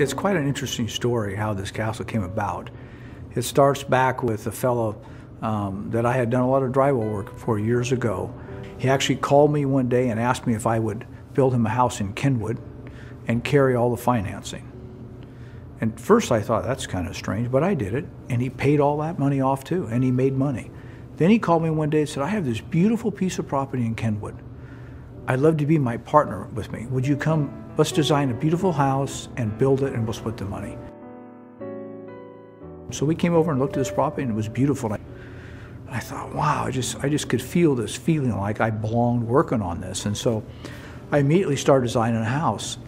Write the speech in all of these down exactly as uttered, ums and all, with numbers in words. It's quite an interesting story how this castle came about. It starts back with a fellow um, that I had done a lot of drywall work for years ago. He actually called me one day and asked me if I would build him a house in Kenwood and carry all the financing. And first I thought, that's kind of strange, but I did it, and he paid all that money off too, and he made money. Then he called me one day and said, I have this beautiful piece of property in Kenwood. I'd love to be my partner with me. Would you come, let's design a beautiful house and build it, and we'll split the money. So we came over and looked at this property, and it was beautiful. And I thought, wow, I just, I just could feel this feeling like I belonged working on this. And so I immediately started designing a house.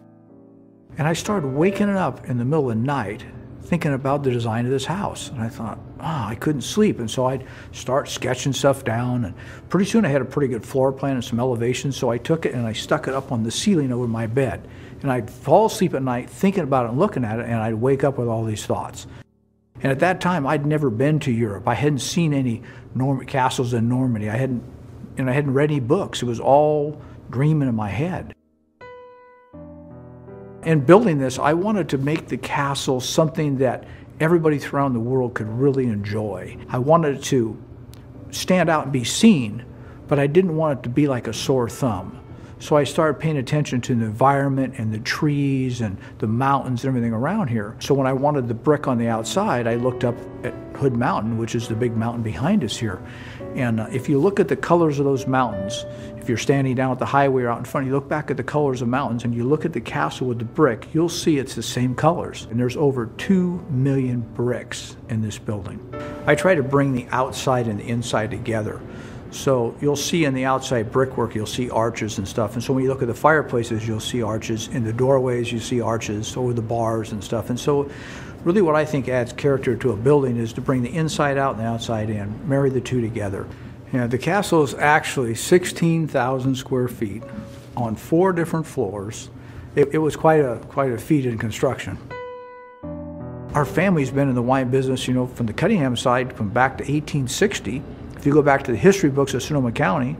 And I started waking up in the middle of the night thinking about the design of this house. And I thought, oh, I couldn't sleep. And so I'd start sketching stuff down. And pretty soon I had a pretty good floor plan and some elevations. So I took it and I stuck it up on the ceiling over my bed. And I'd fall asleep at night thinking about it and looking at it. And I'd wake up with all these thoughts. And at that time, I'd never been to Europe. I hadn't seen any Norman castles in Normandy. I hadn't, and I hadn't read any books. It was all dreaming in my head. In building this, I wanted to make the castle something that everybody throughout the world could really enjoy. I wanted it to stand out and be seen, but I didn't want it to be like a sore thumb. So I started paying attention to the environment and the trees and the mountains and everything around here. So when I wanted the brick on the outside, I looked up at Hood Mountain, which is the big mountain behind us here. And uh, if you look at the colors of those mountains, if you're standing down at the highway or out in front, you look back at the colors of mountains and you look at the castle with the brick, you'll see it's the same colors. And there's over two million bricks in this building. I try to bring the outside and the inside together. So you'll see in the outside brickwork, you'll see arches and stuff. And so when you look at the fireplaces, you'll see arches. In the doorways, you see arches over the bars and stuff. And so really what I think adds character to a building is to bring the inside out and the outside in, marry the two together. You know, the castle is actually sixteen thousand square feet on four different floors. It, it was quite a, quite a feat in construction. Our family's been in the wine business, you know, from the Cunningham side, from back to eighteen sixty. If you go back to the history books of Sonoma County,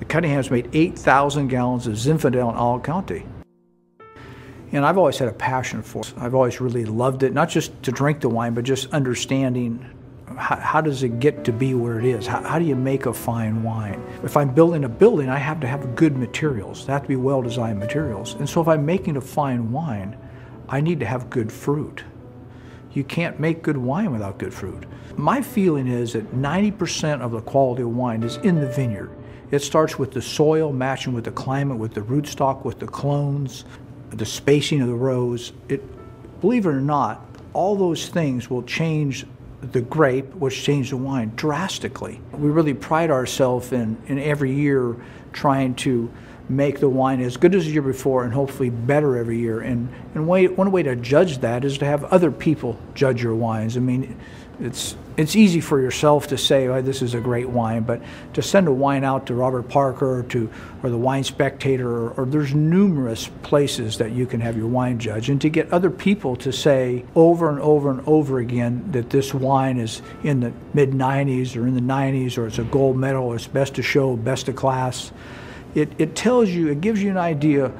the Cunninghams made eight thousand gallons of Zinfandel in all county. And I've always had a passion for it. I've always really loved it, not just to drink the wine, but just understanding how, how does it get to be where it is? How, how do you make a fine wine? If I'm building a building, I have to have good materials. They have to be well-designed materials. And so if I'm making a fine wine, I need to have good fruit. You can't make good wine without good fruit. My feeling is that ninety percent of the quality of wine is in the vineyard. It starts with the soil, matching with the climate, with the rootstock, with the clones, the spacing of the rows. It, believe it or not, all those things will change the grape, which changes the wine drastically. We really pride ourselves in, in every year trying to make the wine as good as the year before and hopefully better every year. And, and way, one way to judge that is to have other people judge your wines. I mean, it's, it's easy for yourself to say, oh, this is a great wine, but to send a wine out to Robert Parker or, to, or the Wine Spectator, or, or there's numerous places that you can have your wine judged, and to get other people to say over and over and over again that this wine is in the mid nineties or in the nineties, or it's a gold medal, or it's best to show, best of class. It, it tells you, it gives you an idea,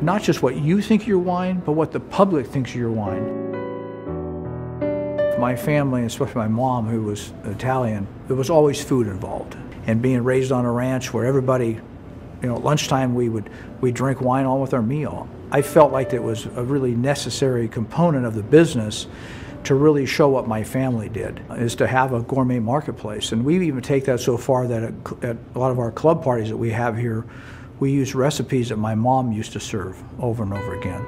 not just what you think of your wine, but what the public thinks of your wine. My family, especially my mom, who was Italian, there was always food involved. And being raised on a ranch where everybody, you know, at lunchtime we would we drink wine all with our meal. I felt like it was a really necessary component of the business to really show what my family did, is to have a gourmet marketplace. And we even take that so far that at, at a lot of our club parties that we have here, we use recipes that my mom used to serve over and over again.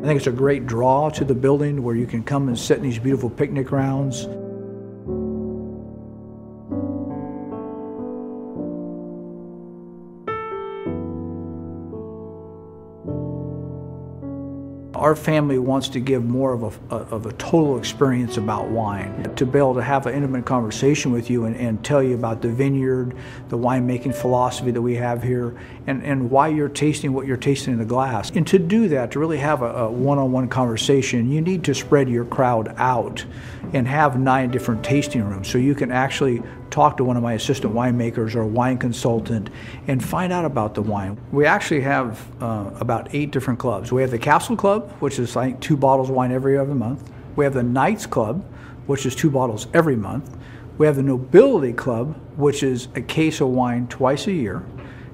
I think it's a great draw to the building where you can come and sit in these beautiful picnic grounds. Our family wants to give more of a, of a total experience about wine, to be able to have an intimate conversation with you and, and tell you about the vineyard, the winemaking philosophy that we have here, and, and why you're tasting what you're tasting in the glass. And to do that, to really have a one-on-one conversation, you need to spread your crowd out and have nine different tasting rooms so you can actually talk to one of my assistant winemakers or a wine consultant and find out about the wine. We actually have uh, about eight different clubs. We have the Castle Club, which is like two bottles of wine every other month. We have the Knights Club, which is two bottles every month. We have the Nobility Club, which is a case of wine twice a year.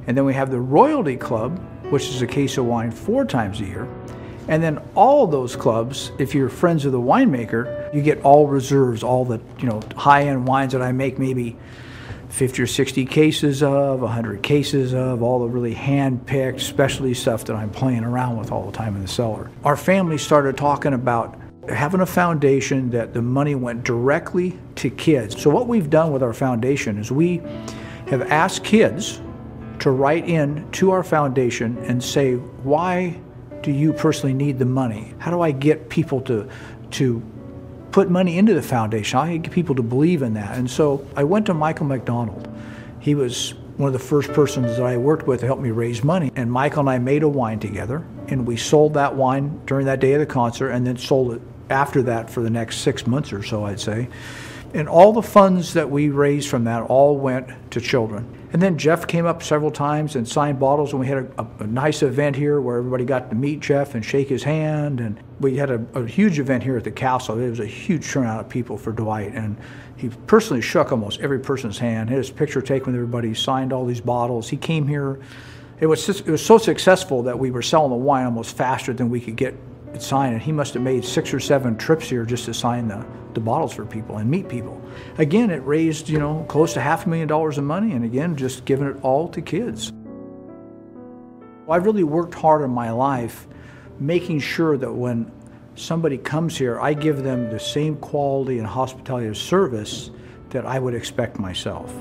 And then we have the Royalty Club, which is a case of wine four times a year. And then all those clubs, if you're friends of the winemaker, you get all reserves, all the you know high-end wines that I make, maybe fifty or sixty cases of, one hundred cases of, all the really hand-picked specialty stuff that I'm playing around with all the time in the cellar. Our family started talking about having a foundation that the money went directly to kids. So what we've done with our foundation is we have asked kids to write in to our foundation and say, why do you personally need the money? How do I get people to, to put money into the foundation? How do I get people to believe in that? And so I went to Michael McDonald. He was one of the first persons that I worked with to help me raise money. And Michael and I made a wine together, and we sold that wine during that day of the concert and then sold it after that for the next six months or so, I'd say. And all the funds that we raised from that all went to children. And then Jeff came up several times and signed bottles, and we had a, a, a nice event here where everybody got to meet Jeff and shake his hand. And we had a, a huge event here at the castle. It was a huge turnout of people for Dwight, and he personally shook almost every person's hand, had his picture taken with everybody, signed all these bottles. He came here. It was, just, it was so successful that we were selling the wine almost faster than we could get it signed, and he must have made six or seven trips here just to sign the the bottles for people and meet people. Again, it raised, you know, close to half a million dollars in money, and again, just giving it all to kids. I really worked hard in my life making sure that when somebody comes here, I give them the same quality and hospitality of service that I would expect myself.